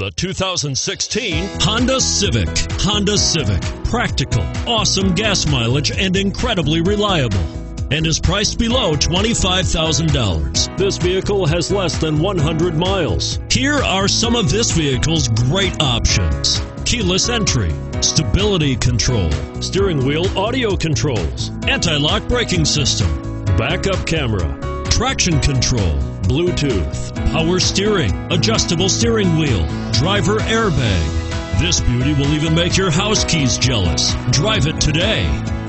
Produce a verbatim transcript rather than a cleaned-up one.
the two thousand sixteen Honda Civic. Honda Civic, practical, awesome gas mileage, and incredibly reliable, and is priced below twenty-five thousand dollars. This vehicle has less than one hundred miles. Here are some of this vehicle's great options: keyless entry, stability control, steering wheel audio controls, anti-lock braking system, backup camera, traction control, Bluetooth, power steering, adjustable steering wheel, driver airbag. This beauty will even make your house keys jealous. Drive it today.